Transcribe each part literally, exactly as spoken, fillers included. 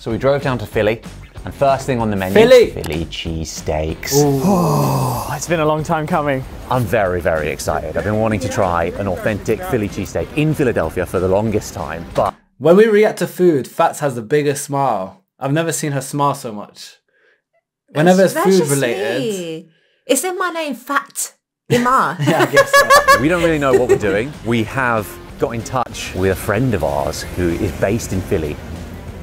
So we drove down to Philly, and first thing on the menu, Philly, Philly cheesesteaks. Oh, it's been a long time coming. I'm very, very excited. I've been wanting to try an authentic Philly cheesesteak in Philadelphia for the longest time, but... When we react to food, Fats has the biggest smile. I've never seen her smile so much. Whenever it's, it's food related. Me. It's in my name, Fat Ima. Yeah, I guess so. We don't really know what we're doing. We have got in touch with a friend of ours who is based in Philly,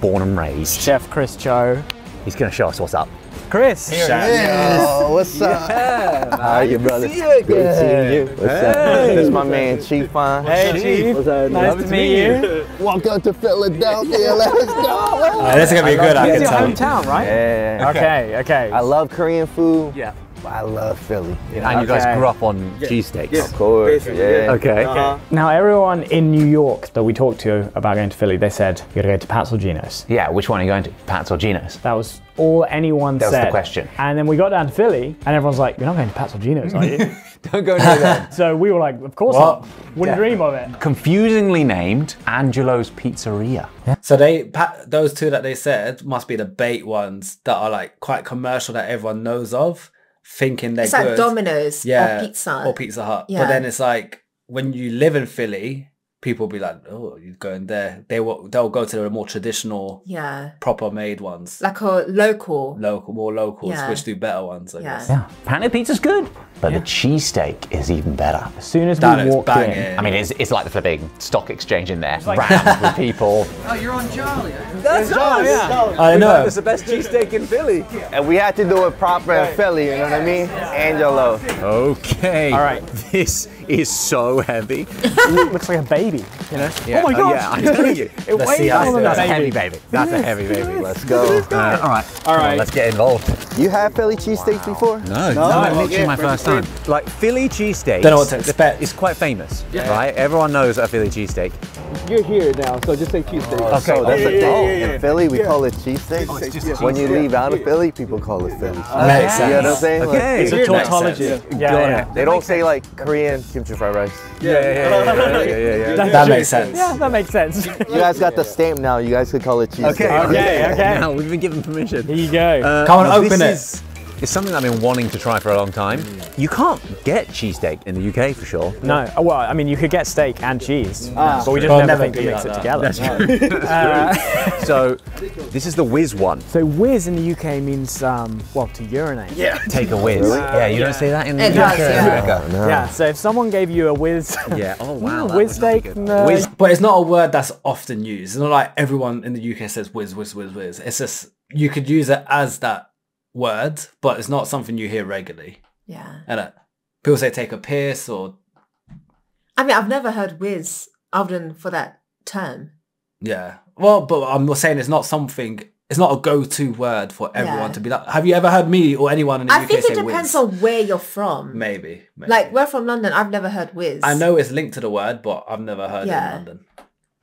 born and raised. Chef Chris Cho. He's going to show us what's up. Chris! Here Chef. Yes. Oh, what's up? Yeah, how are you, brother? See you again. Good seeing you. What's hey. up? This is my man, Chief Fine. Hey, what's Chief. What's up? Nice, nice to meet you. you. Welcome to Philadelphia. Let's go. Uh, this is going to be I good, I can tell. It's your hometown, right? Yeah. Okay. okay, okay. I love Korean food. Yeah. I love Philly. Yeah. And you okay. guys grew up on yeah. cheesesteaks. Yeah. Of course. Yeah. yeah. Okay. Uh-huh. Now, everyone in New York that we talked to about going to Philly, they said, you're going to go to Pat's or Geno's. Yeah, which one are you going to? Pat's or Geno's? That was all anyone that said. That was the question. And then we got down to Philly, and everyone's like, you're not going to Pat's or Geno's, are you? Don't go to that. So we were like, of course what? not. Wouldn't yeah. dream of it. Confusingly named Angelo's Pizzeria. Yeah. So they, Pat, those two that they said must be the bait ones that are like quite commercial that everyone knows of. Thinking they're it's like good. Domino's yeah, or Pizza or Pizza Hut. Yeah. But then it's like when you live in Philly, people will be like, "Oh, you're going there." They will. They'll go to the more traditional, yeah, proper made ones, like a local, local, more locals, yeah. which do better ones. I yeah. guess. Yeah, panda pizza's good, but yeah. the cheesesteak is even better. As soon as that we walked banging. in, I mean, it's it's like the flipping stock exchange in there, like rammed with people. Oh, you're on Jolly. That's Jolly. Yeah. I we know. It's the best cheesesteak in Philly, and we had to do it proper in Philly. You know what I mean? Angelo. Okay. All right. This is so heavy. Ooh, looks like a baby. You know? Yeah. Oh my god! Uh, yeah, I tell you, it let's weighs more than that. That's a heavy baby. That's a heavy baby. Let's go. Uh, all right, all right. On, let's get involved. You had Philly cheesesteaks wow. before? No, no. no I'm watching my first time. Like Philly cheesesteaks. Don't know what to expect. It's quite famous, yeah. right? Everyone knows a Philly cheesesteak. You're here now, so just say cheesesteak. Oh, okay, so that's yeah, a thing. Yeah, yeah, yeah. In Philly, we yeah. call it cheesesteak. Oh, cheese when you leave out of Philly, people call it Philly. Oh, makes sense. You know what I'm saying? Okay, it's a tautology. Got it. They don't say like Korean kimchi fried rice. Yeah, yeah, yeah. That, that makes sense. Yeah, that makes sense. You guys got the stamp now. You guys could call it cheese. Okay, stamp. okay, okay. Now we've been given permission. Here you go. Uh, Come on, open it. It's something I've been wanting to try for a long time. You can't get cheesesteak in the U K for sure. No, well, I mean, you could get steak and cheese, ah, but we just well, never think to mix it that. together. That's true. That's true. Uh, so, this is the whiz one. So, whiz in the U K means, um, well, to urinate. Yeah. Take a whiz. Wow. Yeah, you yeah. don't say that in the it U K. Does, yeah. Oh, no. yeah, so if someone gave you a whiz. Yeah, oh wow. Whiz steak. No. Whiz. But it's not a word that's often used. It's not like everyone in the U K says whiz, whiz, whiz, whiz. It's just, you could use it as that word, but it's not something you hear regularly. Yeah. And uh, people say take a piss or... I mean, I've never heard whiz other than for that term. Yeah. Well, but I'm saying it's not something... It's not a go-to word for everyone yeah. to be like... Have you ever heard me or anyone in the I U K say whiz? I think it depends on where you're from. Maybe, maybe. Like, we're from London. I've never heard whiz. I know it's linked to the word, but I've never heard yeah. it in London.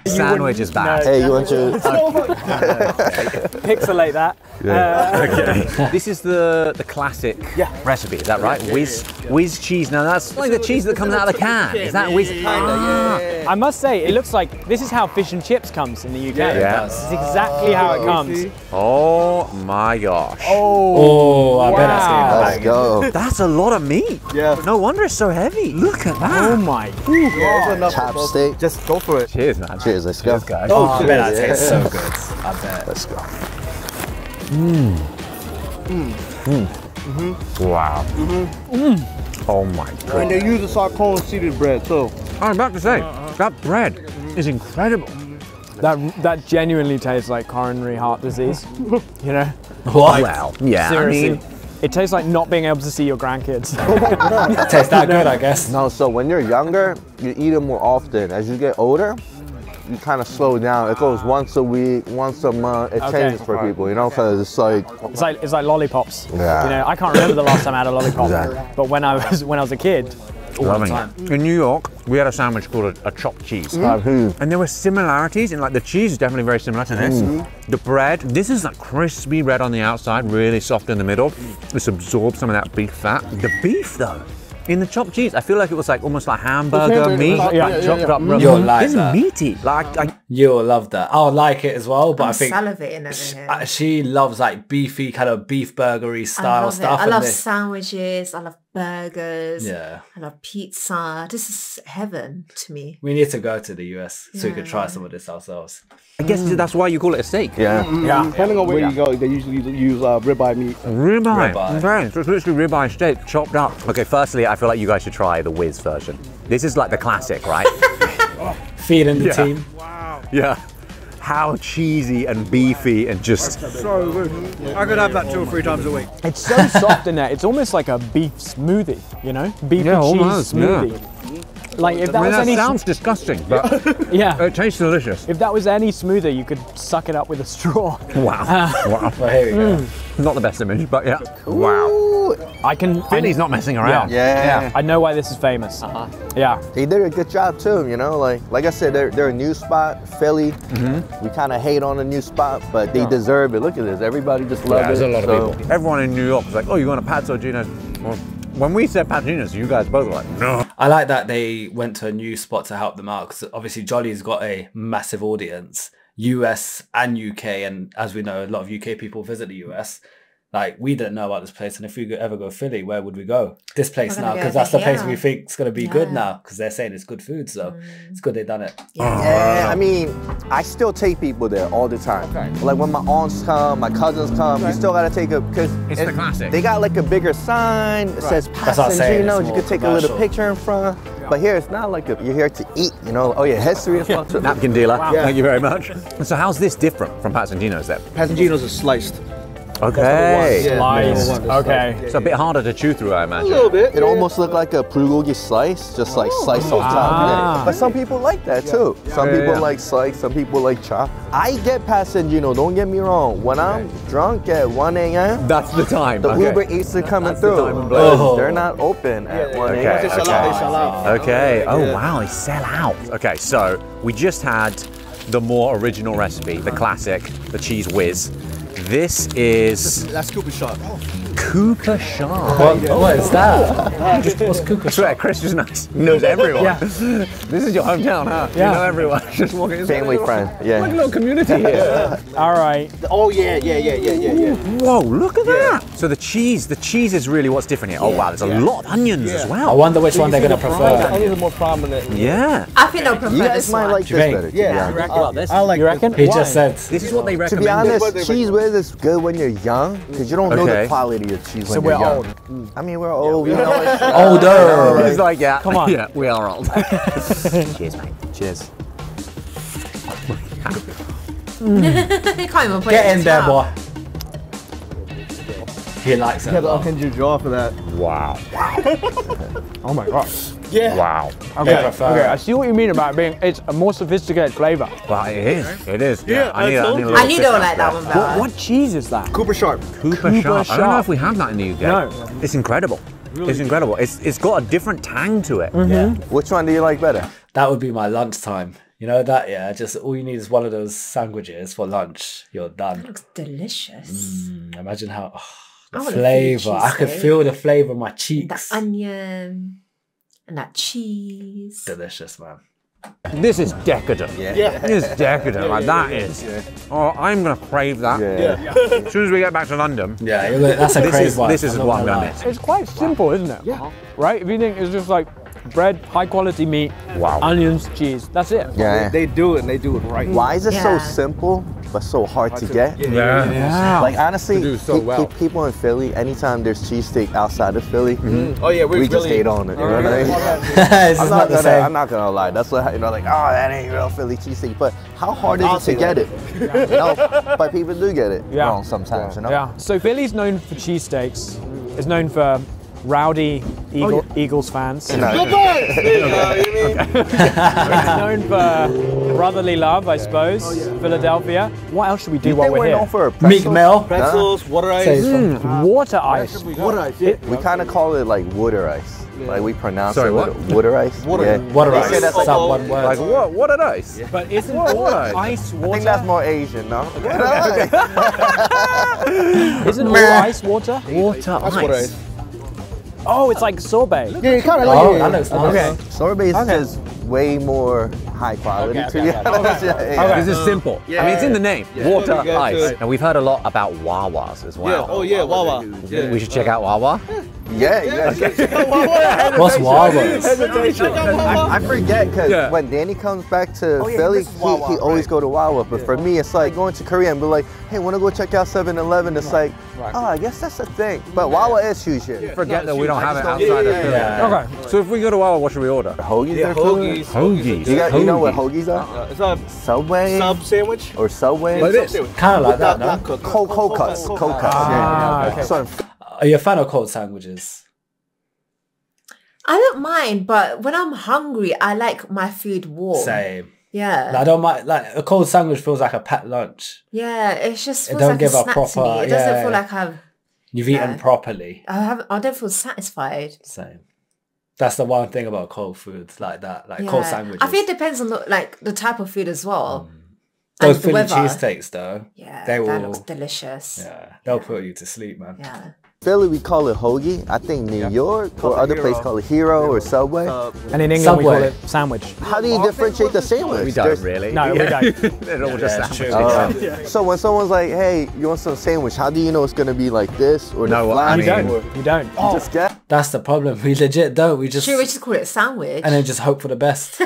Sandwich is bad. No, hey, you want to pixelate that? Yeah. Uh, okay. This is the the classic yeah. recipe. Is that right? Yeah, yeah, whiz, yeah. whiz cheese. Now that's it's like the cheese that comes out of the can. Is that whiz? Yeah, yeah, yeah. I must say, it looks like this is how fish and chips comes in the U K. Yeah, yeah. This is exactly oh, how it comes. Oh my gosh. Oh, oh I wow. bet that's getting Let's bang. go. That's a lot of meat. Yeah. No wonder it's so heavy. Look at that. Oh my. Yeah, chopstick. Just go for it. Cheers, man. Cheers. Let's go. Cheers, guys. Oh, I bet that tastes so good. I bet. Let's go. Mmm. Mmm. Mmm. Mm-hmm. Wow. Mm-hmm. Mm. Oh my god. And they use the sarcone seeded bread, so. I was about to say, that bread is incredible. That that genuinely tastes like coronary heart disease. You know? What? Well, yeah. Seriously. I mean, it tastes like not being able to see your grandkids. It tastes that good, I guess. No, so when you're younger, you eat them more often. As you get older, you kind of slow down. It goes once a week, once a month. It okay. changes for people, you know. Okay. So it's like it's like it's like lollipops. Yeah. You know, I can't remember the last time I had a lollipop, exactly. but when I was when I was a kid, all Loving the time. It. In New York, we had a sandwich called a, a chopped cheese, mm. and there were similarities. And like the cheese is definitely very similar to this. Mm. The bread, this is like crispy bread on the outside, really soft in the middle. This absorbs some of that beef fat. The beef though. In the chopped cheese, I feel like it was like almost like hamburger meat, yeah, like yeah, chopped yeah, yeah. up. You're like this is meaty. Like I, You'll love that. I'll like it as well. But I'm I think salivating over she, here. she loves like beefy kind of beef burgery style I love stuff. It. I love this. sandwiches. I love burgers. Yeah. I love pizza. This is heaven to me. We need to go to the U S yeah. so we can try some of this ourselves. I guess mm. that's why you call it a steak. Yeah. Mm-hmm. Yeah. Depending on where yeah. you go, they usually use uh, ribeye meat. Ribeye. ribeye. Okay. So it's literally ribeye steak chopped up. Okay. Firstly, I feel like you guys should try the Whiz version. This is like the classic, right? Feeding the yeah. team. Wow. Yeah. How cheesy and beefy and just... So good. I could have that two or three times a week. It's so soft in there. It's almost like a beef smoothie, you know? Beef yeah, and cheese almost, smoothie. Yeah. Like if that, I mean, was that any sounds disgusting, but yeah. it tastes delicious. If that was any smoother, you could suck it up with a straw. Wow. Uh, wow. Well, here we go. Mm. Not the best image, but yeah. Ooh. Wow. I can. Finny's not messing around. Yeah. Yeah. yeah. I know why this is famous. Uh huh. Yeah. They did a good job too, you know. Like, like I said, they're they're a new spot, Philly. Mm-hmm. We kind of hate on a new spot, but they yeah. deserve it. Look at this. Everybody just loves yeah, it. There's a lot so. of people. Everyone in New York is like, oh, you want a Pat's or Geno's? Well, when we said Pat's Geno's, you guys both were like, no. I like that they went to a new spot to help them out, because obviously Jolly's got a massive audience, U S and U K, and as we know, a lot of U K people visit the U S. Like, we didn't know about this place, and if we could ever go to Philly, where would we go? This place now, because that's the place we think is going to be yeah. good now, because they're saying it's good food, so mm. it's good they've done it. Yeah. yeah, I mean, I still take people there all the time. Okay. Like, when my aunts come, my cousins come, okay. you still got to take a, because it's it, the classic. They got, like, a bigger sign that right. says Pat's and Geno's. You could take commercial. a little picture in front, yeah. but here, it's not like a, you're here to eat, you know? Oh, yeah, history as well, too. Napkin dealer, wow. yeah. thank you very much. So how's this different from Pat's and Geno's then? Pat's and Geno's are sliced. Okay. Yeah. Slice. Yeah. Okay. It's a bit harder to chew through, I imagine. A little bit. It yeah. almost looked like a bulgogi slice, just like oh. sliced ah. off top. Yeah. But some people like that yeah. too. Yeah. Some yeah. people yeah. like slice, some people like chop. I get Pat's and Geno's, don't get me wrong. When okay. I'm drunk at one A M, that's the time. The okay. Uber Eats are coming that's through. The oh. They're not open at yeah. one A M. Okay. Okay. Okay. okay. Oh wow, they sell out. Okay, so we just had the more original recipe, the classic, the cheese whiz. This is... That's Cooper Sharp. Cooper Sharp? What, what is that? What's Cooper Sharp? I swear, Chris is nice. He knows everyone. Yeah. This is your hometown, huh? Yeah. You know everyone. Just walking. It's family like friend. Little, yeah. Like a little community here. All right. Oh, yeah, yeah, yeah, yeah, yeah, yeah. Whoa, look at yeah. that. So the cheese, the cheese is really what's different here. Yeah. Oh, wow, there's a yeah. lot of onions yeah. as well. I wonder which so one they're going to the prefer. The onions are more prominent. Yeah. I think they'll prefer this one. You might like this better. Yeah. You reckon? I like this. I like this. You reckon? He just said. This is what they recommend. To be honest, cheese with it's good when you're young, because you don't okay. know the quality of cheese so when you're young. So we're old. I mean, we're old. Yeah, we know it's, uh, older. Right. He's like, yeah, come on. Yeah, we are old. Cheers, mate. Cheers. Mm. Can't even play Get it in there, boy. He likes it. You have to hinge your jaw for that. Wow. Wow. Oh my gosh. Yeah. Wow. Okay. Yeah, okay. I see what you mean about being. It's a more sophisticated flavor. Well, it is. It is. Yeah. yeah. I, need, I, need I need don't like that one. Better. What, what cheese is that? Cooper Sharp. Cooper, Cooper Sharp. Sharp. I don't know if we have that in the U K. No. It's incredible. Really it's incredible. It's it's got a different tang to it. Mm-hmm. Yeah. Which one do you like better? That would be my lunchtime. You know that, yeah. Just all you need is one of those sandwiches for lunch. You're done. That looks delicious. Mm, imagine how oh, the I flavor. I could feel the flavor in my cheeks. The onion. And that cheese. Delicious, man. This is decadent. Yeah. yeah. This is decadent. Yeah, like, yeah, that yeah, is. Yeah. Oh, I'm going to crave that. Yeah. yeah. As soon as we get back to London. Yeah, that's a this crave is, one. This is what I'm going to miss. It's quite simple, isn't it? Yeah. Right? If you think it's just like bread, high quality meat, wow. onions, cheese. That's it. Yeah. They, they do it and they do it right. Why is it yeah. so simple but so hard, hard to, to get? Yeah. yeah. yeah. Like honestly, do so well. people in Philly, anytime there's cheesesteak outside of Philly, mm-hmm. oh yeah, we really, just hate on it. You know what I mean? It's I'm not, not gonna, I'm not gonna lie. That's what you know, like, oh, that ain't real Philly cheesesteak. But how hard is I'll it to get it? it? No, but people do get it yeah. wrong sometimes. Yeah. You know? Yeah. So Philly's known for cheesesteaks. It's known for rowdy Eagle, oh, yeah. Eagles fans. No. Good boys! You know what I mean? Okay. Known for brotherly love, I suppose. Oh, yeah. Philadelphia. What else should we do you while we're here? For pretzels, meal. pretzels, water ice. Mm, uh, water ice. We, water ice yeah. we kind of call it like water ice. Yeah. Like we pronounce Sorry, it what? water ice. Water, yeah. water they ice. Say that's like, oh, like, oh, like what? Water ice? Yeah. But isn't water ice water? I think that's more Asian, no? Okay. Okay. Isn't all ice water? Water ice. Oh, it's like sorbet. Yeah, you kind of like oh, it. That looks nice. Okay. Sorbet is okay. just way more high quality, okay, to okay, be honest. Okay, okay. Yeah, yeah. This is simple. Yeah. I mean, it's in the name. Yeah. Water, yeah. ice. And we've heard a lot about Wawas as well. Yeah. Oh yeah, Wawa. Yeah. We should check out Wawa. Yeah, yeah. Okay. Wawa. What's Wawa? I forget because yeah. when Danny comes back to oh, yeah, Philly, he, Wawa, he always right. go to Wawa. But yeah. for me, it's like going to Korea and be like, hey, want to go check out seven eleven? It's right. like, right. oh, I guess that's a thing. But yeah. Wawa is huge here. Yeah. Forget no, that we don't have it outside yeah, of Philly. Yeah. Yeah. Okay, so if we go to Wawa, what should we order? Hoagies. Yeah, hoagies. Hoagies. You, got, you know what hoagies are? Uh, it's a Subway sub sandwich or Subway. What is it? Kind of like that. No? Cold, cold, cold cuts. Cold cuts. Ah, okay. So, are you a fan of cold sandwiches? I don't mind, but when I'm hungry, I like my food warm. Same. Yeah. Like, I don't mind. Like a cold sandwich feels like a packed lunch. Yeah, it's just. Feels it don't like give a, a proper. To me. It yeah, doesn't feel like I've. You've yeah. eaten properly. I have. I don't feel satisfied. Same. That's the one thing about cold foods like that, like yeah. cold sandwiches. I think it depends on the, like the type of food as well. Mm. Those Philly cheesesteaks, though. Yeah, they will, that looks delicious. Yeah, they'll yeah. put you to sleep, man. Yeah. Philly, we call it hoagie. I think New yeah. York or other place call it Hero, Hero. or Subway. Uh, and in England, Subway. we call it sandwich. How do you Our differentiate the sandwich? We don't There's, really. No, yeah. we don't. They're all yeah, just sandwiches. Uh, yeah. So when someone's like, "Hey, you want some sandwich?" How do you know it's gonna be like this or no? Well, I mean, you don't. You don't. Oh. You just get. That's the problem. We legit don't. We just. Sure, we just call it a sandwich. And then just hope for the best.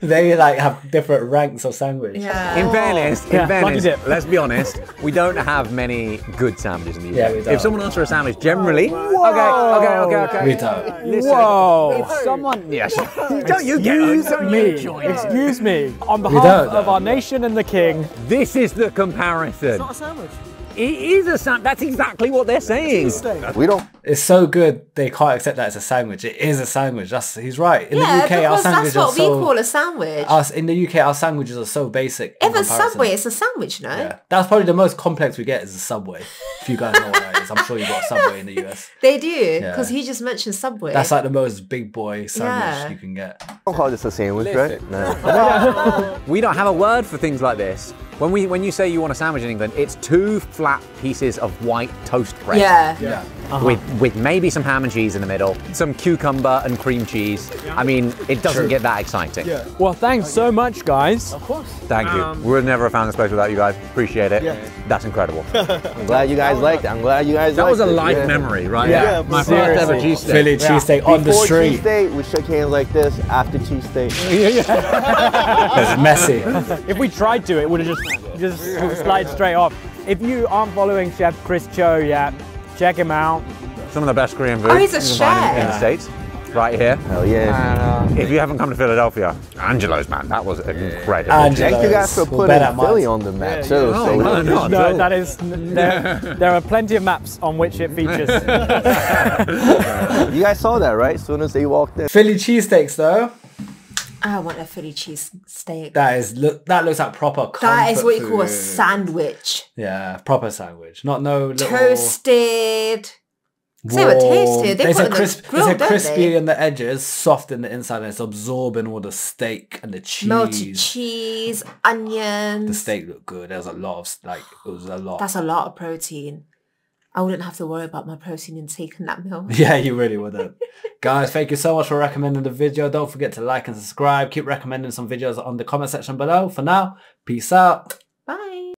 They like have different ranks of sandwich. Yeah. In fairness, in yeah, fairness, let's be honest, we don't have many good sandwiches in the U K. Yeah, we don't. If someone asks for a sandwich, generally, Whoa. okay, okay, okay, okay. We don't. Listen, Whoa! If someone, yeah, don't you get it? Don't me. You excuse me. On behalf of our nation and the king, this is the comparison. It's not a sandwich. It is a sandwich. That's exactly what they're saying. We don't. It's so good they can't accept that it's a sandwich. It is a sandwich. That's he's right. In yeah, the U K, our sandwiches that's what are so, we call a sandwich. Us in the U K, our sandwiches are so basic. If a Subway, it's a sandwich, no? Yeah. That's probably the most complex we get is a Subway. If you guys know what that is, I'm sure you've got a Subway in the U S. They do, because yeah. he just mentioned Subway. That's like the most big boy sandwich yeah. you can get. I don't call this a sandwich, right? No. No. We don't have a word for things like this. When we when you say you want a sandwich in England, it's two flat pieces of white toast bread. Yeah. yeah. Uh-huh. With with maybe some ham and cheese in the middle, some cucumber and cream cheese. I mean, it doesn't True. get that exciting. Yeah. Well, thanks Thank so you. much, guys. Of course. Thank um, you. We would never have found this place without you guys. Appreciate it. Yeah. That's incredible. I'm glad you guys liked it. I'm glad you guys. That liked was a light yeah. memory, right? Yeah. yeah My first ever cheesesteak. Philly cheesesteak yeah. on Before the street. Cheesesteak, we shook hands like this. After cheesesteak, yeah, yeah. It's messy. If we tried to, it would have just. Just slide straight off. If you aren't following Chef Chris Cho yet, check him out. Some of the best Korean food oh, he's a chef. in the States, right here. Hell yeah. And, uh, if you haven't come to Philadelphia, Angelo's, man, that was incredible. Angelo's. Thank you guys for putting Philly on the map, yeah, too. Yeah. So no, no, no, that is, there, there are plenty of maps on which it features. You guys saw that, right? As soon as they walked in. Philly cheesesteaks, though. I want a Philly cheesesteak. That is look. That looks like proper. That is what you food. call a sandwich. Yeah, proper sandwich. Not no little toasted. They were tasty. They, they put it crisp, the grill, It's a crispy they? in the edges, soft in the inside, and it's absorbing all the steak and the cheese. Melted cheese, onions. The steak looked good. There was a lot of like. It was a lot. That's a lot of protein. I wouldn't have to worry about my protein intake in that meal. Yeah, you really wouldn't. Guys, thank you so much for recommending the video. Don't forget to like and subscribe. Keep recommending some videos on the comment section below. For now, peace out.